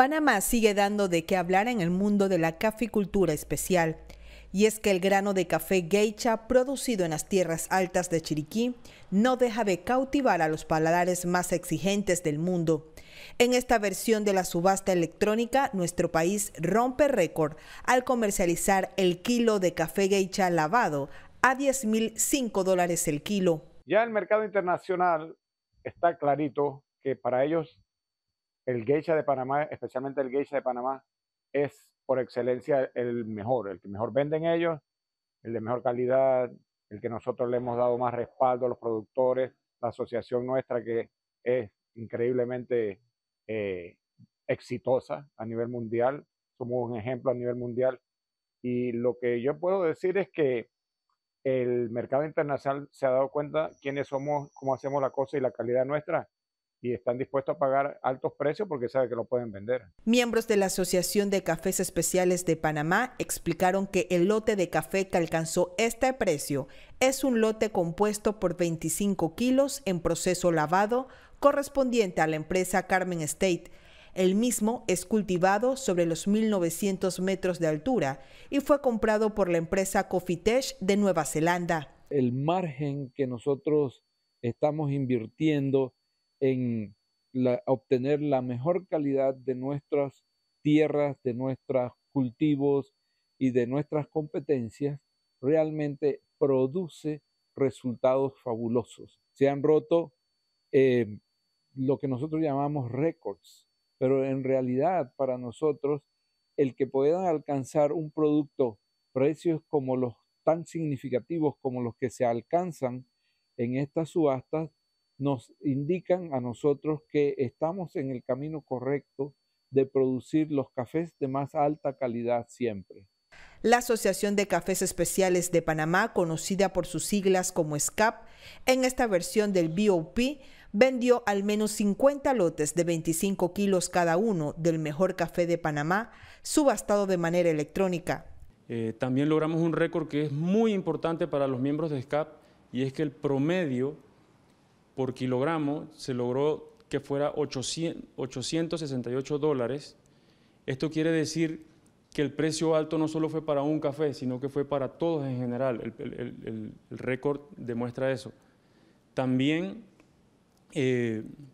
Panamá sigue dando de qué hablar en el mundo de la caficultura especial. Y es que el grano de café Geisha, producido en las tierras altas de Chiriquí, no deja de cautivar a los paladares más exigentes del mundo. En esta versión de la subasta electrónica, nuestro país rompe récord al comercializar el kilo de café Geisha lavado a $10.005 el kilo. Ya el mercado internacional está clarito que para ellos el Geisha de Panamá, especialmente el Geisha de Panamá, es por excelencia el que mejor venden ellos, el de mejor calidad, el que nosotros le hemos dado más respaldo a los productores, la asociación nuestra que es increíblemente exitosa a nivel mundial, somos un ejemplo a nivel mundial, y lo que yo puedo decir es que el mercado internacional se ha dado cuenta quiénes somos, cómo hacemos la cosa y la calidad nuestra, y están dispuestos a pagar altos precios porque saben que lo pueden vender. Miembros de la Asociación de Cafés Especiales de Panamá explicaron que el lote de café que alcanzó este precio es un lote compuesto por 25 kilos en proceso lavado correspondiente a la empresa Carmen Estate. El mismo es cultivado sobre los 1.900 metros de altura y fue comprado por la empresa Coffitech de Nueva Zelanda. El margen que nosotros estamos invirtiendo en obtener la mejor calidad de nuestras tierras, de nuestros cultivos y de nuestras competencias, realmente produce resultados fabulosos. Se han roto lo que nosotros llamamos récords, pero en realidad para nosotros el que puedan alcanzar un producto, precios como los tan significativos como los que se alcanzan en estas subastas, nos indican a nosotros que estamos en el camino correcto de producir los cafés de más alta calidad siempre. La Asociación de Cafés Especiales de Panamá, conocida por sus siglas como SCAP, en esta versión del BOP vendió al menos 50 lotes de 25 kilos cada uno del mejor café de Panamá, subastado de manera electrónica. También logramos un récord que es muy importante para los miembros de SCAP, y es que el promedio por kilogramo se logró que fuera $868. Esto quiere decir que el precio alto no solo fue para un café, sino que fue para todos en general. El récord demuestra eso. También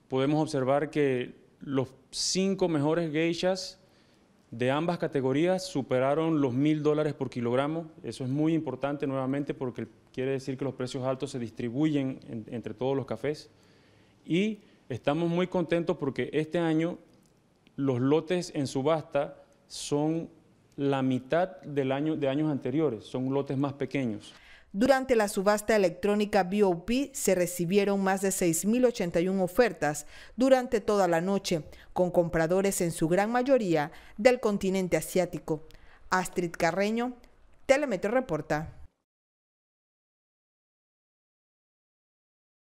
podemos observar que los 5 mejores geishas de ambas categorías superaron los $1.000 por kilogramo. Eso es muy importante nuevamente porque quiere decir que los precios altos se distribuyen entre todos los cafés. Y estamos muy contentos porque este año los lotes en subasta son la mitad de años anteriores, son lotes más pequeños. Durante la subasta electrónica BOP se recibieron más de 6.081 ofertas durante toda la noche, con compradores en su gran mayoría del continente asiático. Astrid Carreño, Telemetro reporta.